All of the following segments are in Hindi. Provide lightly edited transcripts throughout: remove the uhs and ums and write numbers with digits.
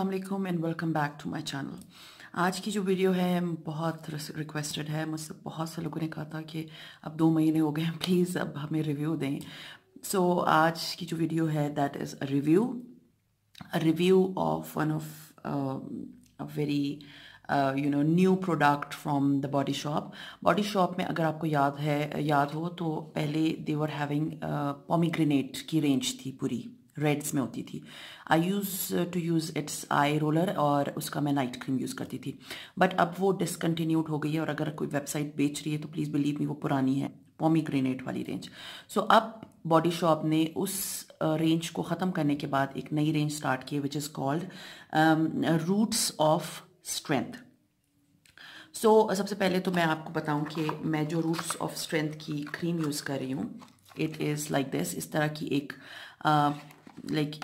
अस्सलाम वालेकुम and welcome back to my channel. आज की जो वीडियो है बहुत रिक्वेस्टेड है, मुझसे बहुत से लोगों ने कहा था कि अब 2 महीने हो गए हैं, प्लीज़ अब हमें रिव्यू दें। सो आज की जो वीडियो है that is a review of one of very new product from the Body Shop. Body Shop में अगर आपको याद हो तो पहले दे वर हैविंग पोमीग्रेनेट की रेंज थी, पूरी रेड्स में होती थी। I use to use its eye roller और उसका मैं नाइट क्रीम यूज़ करती थी, बट अब वो डिसकंटिन्यूड हो गई है। और अगर कोई वेबसाइट बेच रही है तो प्लीज़ बिलीव मी, वो पुरानी है पोमीग्रेनेट वाली रेंज। सो अब बॉडी शॉप ने उस रेंज को ख़त्म करने के बाद एक नई रेंज स्टार्ट की है which is called roots of strength. So सबसे पहले तो मैं आपको बताऊं कि मैं जो रूट्स ऑफ स्ट्रेंथ की क्रीम यूज़ कर रही हूँ, इट इज़ लाइक दिस। इस तरह की एक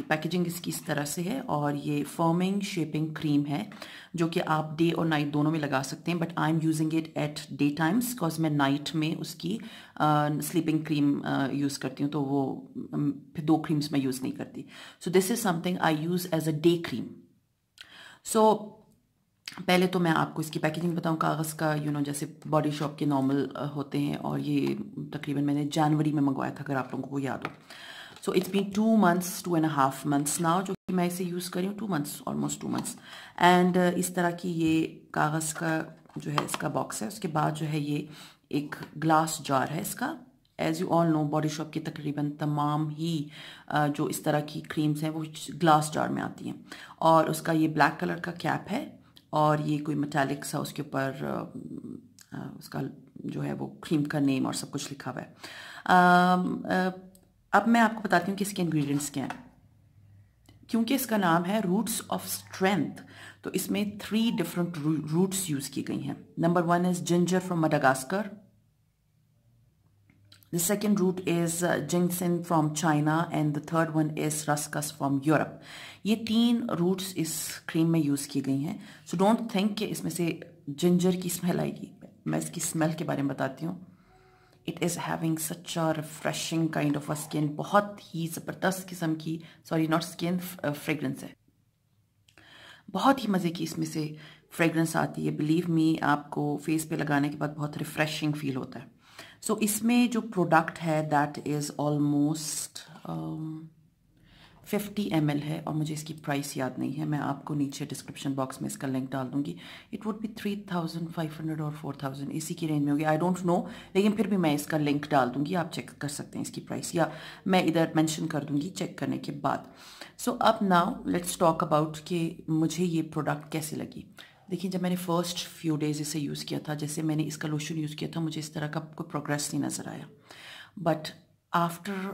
पैकेजिंग इसकी इस तरह से है और ये फर्मिंग शेपिंग क्रीम है जो कि आप डे और नाइट दोनों में लगा सकते हैं, but I am using it at day times because मैं नाइट में उसकी स्लीपिंग क्रीम यूज़ करती हूँ, तो वो फिर 2 क्रीम्स मैं यूज़ नहीं करती। So this is something I use as a day cream. सो पहले तो मैं आपको इसकी पैकेजिंग बताऊं, कागज़ का जैसे बॉडी शॉप के नॉर्मल होते हैं, और ये तकरीबन मैंने जनवरी में मंगवाया था अगर आप लोगों को याद हो। So it's been 2 months, 2.5 months now जो कि मैं इसे यूज़ कर रही हूँ, 2 months, ऑलमोस्ट 2 months। एंड इस तरह की ये कागज़ का जो है इसका बॉक्स है, उसके बाद जो है ये एक ग्लास जार है इसका। As you all know Body Shop की तकरीबन तमाम ही जो इस तरह की क्रीम्स हैं वो ग्लास जार में आती हैं, और उसका ये ब्लैक कलर का कैप है और ये कोई मेटालिक सा उसके ऊपर उसका जो है वो क्रीम का नेम और सब कुछ लिखा हुआ है। अब मैं आपको बताती हूँ कि इसके इंग्रेडिएंट्स क्या हैं। क्योंकि इसका नाम है रूट्स ऑफ स्ट्रेंथ, तो इसमें 3 डिफरेंट रूट्स यूज़ की गई हैं। Number 1 is ginger from Madagascar, the second root is ginseng from China, and the third one is ruscus from Europe. ये 3 roots इस क्रीम में यूज़ की गई हैं। So don't think कि इसमें से ginger की स्मेल आएगी। मैं इसकी स्मेल के बारे में बताती हूँ। It is having such a refreshing kind of a skin, बहुत ही ज़बरदस्त किस्म की fragrance है। बहुत ही मज़े की इसमें से fragrance आती है। Believe me, आपको face पे लगाने के बाद बहुत refreshing feel होता है। सो इसमें जो प्रोडक्ट है दैट इज़ ऑलमोस्ट 50 ml है, और मुझे इसकी प्राइस याद नहीं है। मैं आपको नीचे डिस्क्रिप्शन बॉक्स में इसका लिंक डाल दूँगी। इट वुड बी 3,500 और 4,000 इसी की रेंज में होगी, आई डोंट नो, लेकिन फिर भी मैं इसका लिंक डाल दूँगी, आप चेक कर सकते हैं इसकी प्राइस, या मैं इधर मेंशन कर दूँगी चेक करने के बाद। सो अब नाउ लेट्स टॉक अबाउट कि मुझे ये प्रोडक्ट कैसे लगी। देखिए, जब मैंने फर्स्ट फ्यू डेज़ इसे यूज़ किया था, जैसे मैंने इसका लोशन यूज़ किया था, मुझे इस तरह का कोई प्रोग्रेस नहीं नज़र आया, बट आफ्टर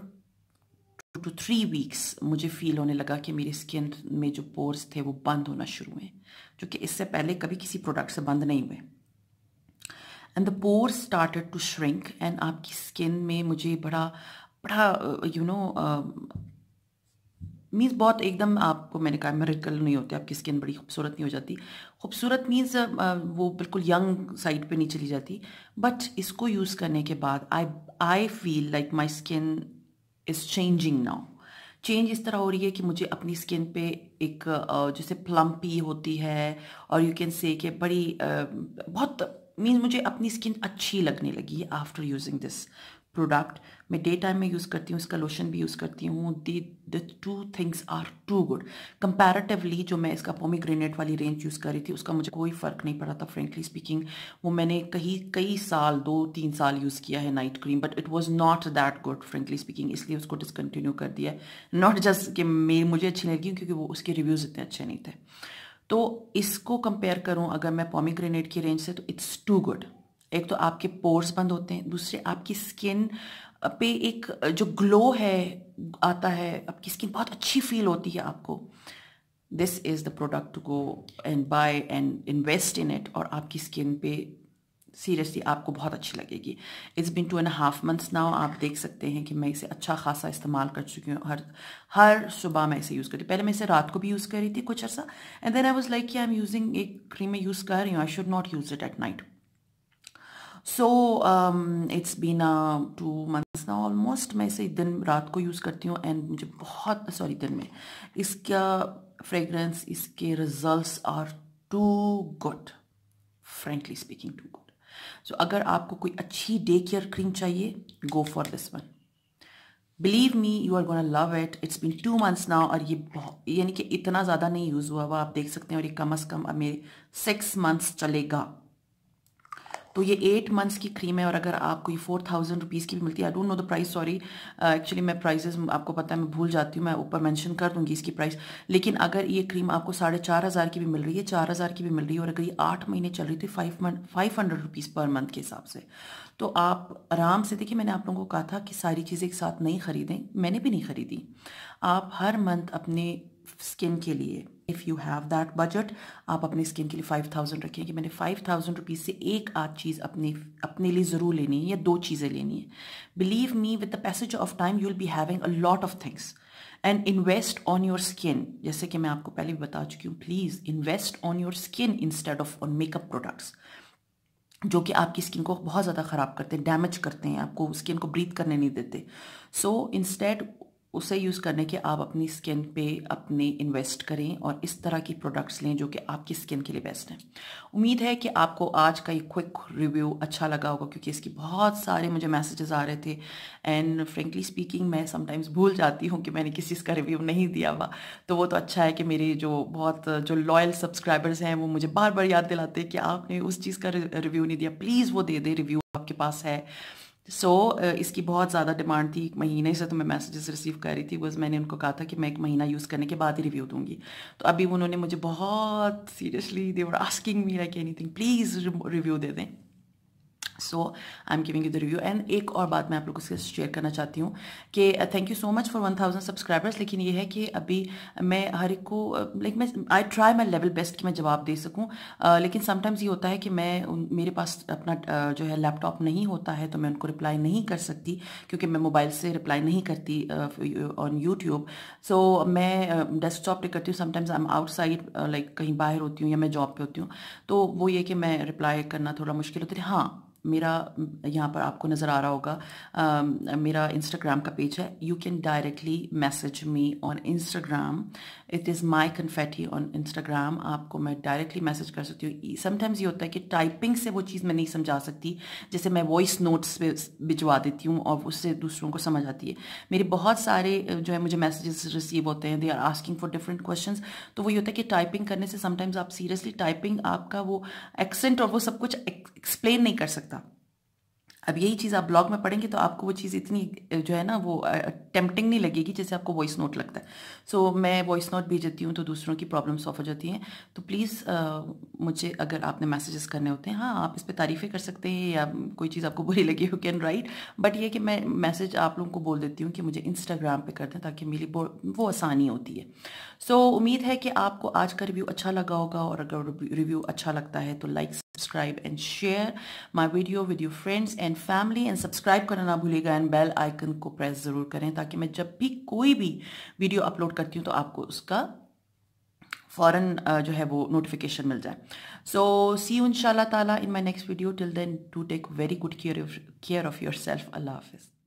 2 to 3 weeks मुझे फ़ील होने लगा कि मेरी स्किन में जो पोर्स थे वो बंद होना शुरू हुए, जो कि इससे पहले कभी किसी प्रोडक्ट से बंद नहीं हुए। And the pores started to shrink, and आपकी स्किन में मुझे बड़ा मीन्स बहुत एकदम, आपको मैंने कहा मिरेकल नहीं होते, आपकी स्किन बड़ी खूबसूरत नहीं हो जाती। खूबसूरत मीन्स वो बिल्कुल यंग साइड पे नहीं चली जाती, बट इसको यूज़ करने के बाद I feel like my skin is changing now. Change इस तरह हो रही है कि मुझे अपनी स्किन पे एक जैसे प्लम्पी होती है, और यू कैन से कि बड़ी बहुत मीन्स मुझे अपनी स्किन अच्छी लगने लगी आफ्टर यूजिंग दिस प्रोडक्ट। मैं डे टाइम में यूज़ करती हूँ, इसका लोशन भी यूज़ करती हूँ। The 2 things are too good. Comparatively जो मैं इसका पोमीग्रेनेट वाली रेंज यूज़ कर रही थी, उसका मुझे कोई फ़र्क नहीं पड़ा था फ्रेंकली स्पीकिंग। वो मैंने कई साल 2-3 साल यूज़ किया है night cream, but it was not that good frankly speaking, इसलिए उसको डिसकन्टिन्यू कर दिया। नॉट जस्ट कि मुझे अच्छी नहीं लगी, क्योंकि वो उसके रिव्यूज़ इतने अच्छे नहीं थे। तो इसको कंपेयर करूँ अगर मैं पोमीग्रेनेट की रेंज से, तो इट्स टू गुड। एक तो आपके पोर्स बंद होते हैं, दूसरे आपकी स्किन पे एक जो ग्लो है आता है, आपकी स्किन बहुत अच्छी फील होती है आपको। This is the product to go and buy and invest in it, और आपकी स्किन पे सीरियसली आपको बहुत अच्छी लगेगी। It's been 2.5 months now. आप देख सकते हैं कि मैं इसे अच्छा खासा इस्तेमाल कर चुकी हूँ। हर सुबह मैं इसे यूज़ करती हूँ। पहले मैं इसे रात को भी यूज़ कर रही थी कुछ अर्सा, and then I was like कि आई एम यूजिंग एक क्रीम में यूज़ कर रही हूँ, I should not use it at night. So it's been 2 months now almost. मैं इसे दिन रात को यूज़ करती हूँ and मुझे बहुत दिन में इसका fragrance, इसके results are too good, frankly speaking too good. So अगर आपको कोई अच्छी डे केयर क्रीम चाहिए, go for this one. Believe me, you are gonna love it. It's been 2 months now और ये यानी कि इतना ज़्यादा नहीं यूज़ हुआ हुआ आप देख सकते हैं और ये कम से कम अब मेरे 6 months चलेगा. तो ये 8 months की क्रीम है और अगर आपको ये 4000 रुपीज़ की भी मिलती है. I don't know the price, sorry. Actually मैं प्राइसेस आपको पता है मैं भूल जाती हूँ, मैं ऊपर मेंशन कर दूँगी इसकी प्राइस. लेकिन अगर ये क्रीम आपको 4500 की भी मिल रही है, 4000 की भी मिल रही है और अगर ये 8 महीने चल रही थी 500 रुपीज़ पर मंथ के हिसाब से, तो आप आराम से देखिए. मैंने आप लोगों को कहा था कि सारी चीज़ें एक साथ नहीं खरीदें, मैंने भी नहीं खरीदी. आप हर मंथ अपने स्किन के लिए, if you have that budget, आप अपने स्किन के लिए 5000 रखें कि मैंने 5000 रुपीज़ से एक आध चीज़ अपने लिए ज़रूर लेनी है या 2 चीज़ें लेनी है. Believe me, with the passage of time you will be having a lot of things and invest on your skin. जैसे कि मैं आपको पहले भी बता चुकी हूँ, please invest on your skin instead of on makeup products जो कि आपकी स्किन को बहुत ज़्यादा ख़राब करते हैं, डैमेज करते हैं, आपको स्किन को ब्रीथ करने नहीं देते. सो इंस्टेड उसे यूज़ करने के आप अपनी स्किन पे अपने इन्वेस्ट करें और इस तरह की प्रोडक्ट्स लें जो कि आपकी स्किन के लिए बेस्ट हैं. उम्मीद है कि आपको आज का ये क्विक रिव्यू अच्छा लगा होगा क्योंकि इसकी बहुत सारे मुझे मैसेजेस आ रहे थे एंड फ्रेंकली स्पीकिंग मैं समटाइम्स भूल जाती हूँ कि मैंने किसी इसका रिव्यू नहीं दिया हुआ. तो वो तो अच्छा है कि मेरे जो लॉयल सब्सक्राइबर्स हैं वो मुझे बार बार याद दिलाते हैं कि आपने उस चीज़ का रिव्यू नहीं दिया, प्लीज़ वो दे दें रिव्यू आपके पास है. सो इसकी बहुत ज़्यादा डिमांड थी, एक महीने से तो मैं मैसेजेस रिसीव कर रही थी. बस मैंने उनको कहा था कि मैं 1 महीना यूज़ करने के बाद ही रिव्यू दूंगी. तो अभी उन्होंने मुझे बहुत seriously they were asking me like anything, please review दे दें. So I am giving you the review. And एक और बात मैं आप लोगों से शेयर करना चाहती हूँ कि thank you so much for 1000 subscribers. लेकिन ये है कि अभी मैं हर एक को लाइक मैं I try my level best कि मैं जवाब दे सकूँ, लेकिन समटाइम्स ये होता है कि मेरे पास अपना जो है लैपटॉप नहीं होता है तो मैं उनको रिप्लाई नहीं कर सकती क्योंकि मैं मोबाइल से रिप्लाई नहीं करती ऑन यूट्यूब. सो मैं डेस्कटॉप पर करती हूँ. Sometimes I am outside, like कहीं बाहर होती हूँ या मैं जॉब पर होती हूँ, तो वो ये कि मैं रिप्लाई करना थोड़ा मुश्किल होता है. हाँ, मेरा यहाँ पर आपको नज़र आ रहा होगा मेरा इंस्टाग्राम का पेज है. You can directly message me on Instagram, it is my confetti on Instagram. आपको मैं डायरेक्टली मैसेज कर सकती हूँ. समटाइम्स ये होता है कि टाइपिंग से वो चीज़ मैं नहीं समझा सकती, जैसे मैं वॉइस नोट्स पे भिजवा देती हूँ और उससे दूसरों को समझ आती है. मेरे बहुत सारे जो है मुझे मैसेजेस रिसीव होते हैं, they are asking for different questions. तो वही होता है कि टाइपिंग करने से समटाइम्स आप सीरियसली टाइपिंग, आपका वो एक्सेंट और वो सब कुछ एक्सप्लेन नहीं कर सकते. अब यही चीज़ आप ब्लॉग में पढ़ेंगे तो आपको वो चीज़ इतनी जो है ना वो टेम्पटिंग नहीं लगेगी जैसे आपको वॉइस नोट लगता है. सो मैं वॉइस नोट भेज देती हूँ तो दूसरों की प्रॉब्लम सॉल्व हो जाती हैं. तो प्लीज़ मुझे अगर आपने मैसेजेस करने होते हैं, हाँ आप इस पर तारीफ़ें कर सकते हैं या कोई चीज़ आपको बुरी लगी यू कैन राइट, बट ये कि मैं मैसेज आप लोगों को बोल देती हूँ कि मुझे इंस्टाग्राम पर कर दें ताकि मेरी वो आसानी होती है. सो उम्मीद है कि आपको आज का रिव्यू अच्छा लगा होगा और अगर रिव्यू अच्छा लगता है तो like, subscribe and share my video with your friends and family and subscribe करना ना भूलिएगा and bell icon को press ज़रूर करें ताकि मैं जब भी कोई भी video upload करती हूँ तो आपको उसका फ़ौरन जो है वो notification मिल जाए. So see you इंशाल्लाह ताला in my next video. Till then do take very good care of yourself. Allah Hafiz.